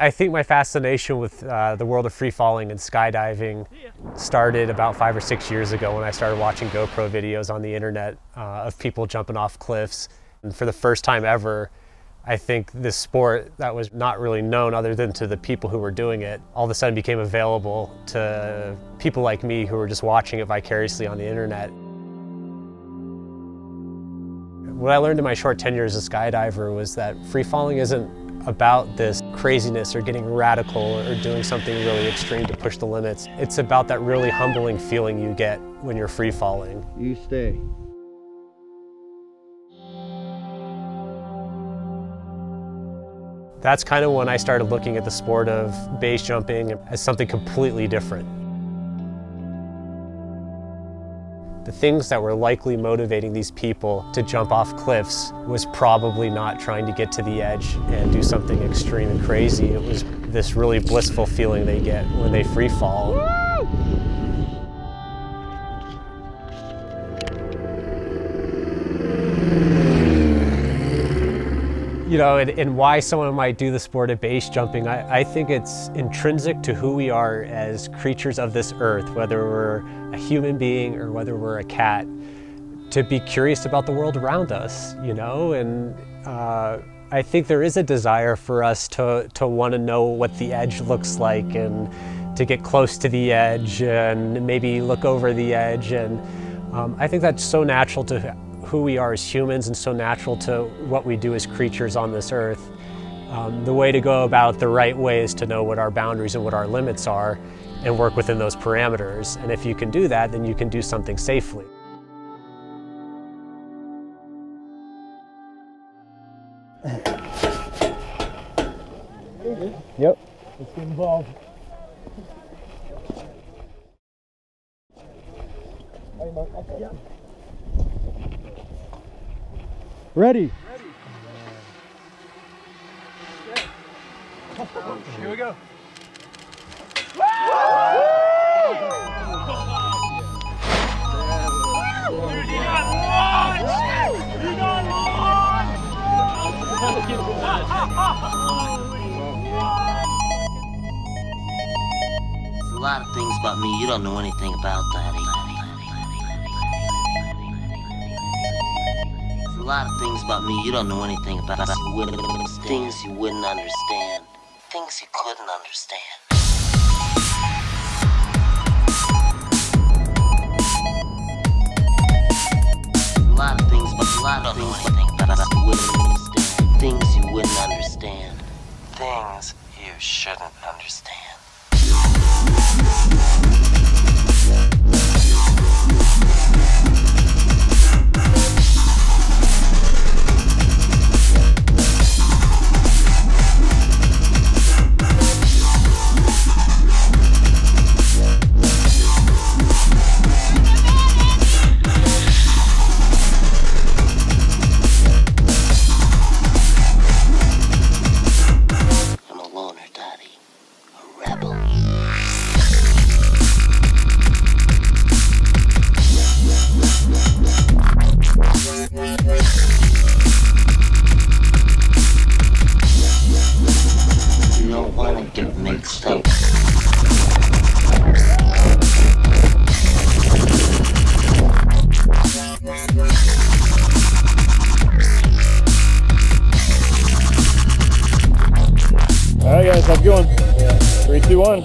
I think my fascination with the world of free falling and skydiving started about 5 or 6 years ago when I started watching GoPro videos on the internet of people jumping off cliffs. And for the first time ever, I think this sport that was not really known other than to the people who were doing it, all of a sudden became available to people like me who were just watching it vicariously on the internet. What I learned in my short tenure as a skydiver was that free falling isn't about this craziness or getting radical or doing something really extreme to push the limits. It's about that really humbling feeling you get when you're free falling. You stay. That's kind of when I started looking at the sport of base jumping as something completely different. The things that were likely motivating these people to jump off cliffs was probably not trying to get to the edge and do something extreme and crazy. It was this really blissful feeling they get when they free fall. Woo! You know, and why someone might do the sport of base jumping, I think it's intrinsic to who we are as creatures of this earth, whether we're a human being or whether we're a cat, to be curious about the world around us, you know? And I think there is a desire for us to want to know what the edge looks like and to get close to the edge and maybe look over the edge. And I think that's so natural to who we are as humans and so natural to what we do as creatures on this earth. The way to go about it the right way is to know what our boundaries and what our limits are and work within those parameters. And if you can do that, then you can do something safely. Yep. Let's get involved. Yeah. Ready? Ready. Yeah. Here we go. Woo! Woo! Dude, you got launched! You got launched! There's a lot of things about me you don't know anything about, Daddy. A lot of things about me you don't know anything about. Things you wouldn't understand. Things you couldn't understand. A lot of things about things you wouldn't understand. Things you shouldn't understand. Alright guys, how's it going? 3, 2, 1.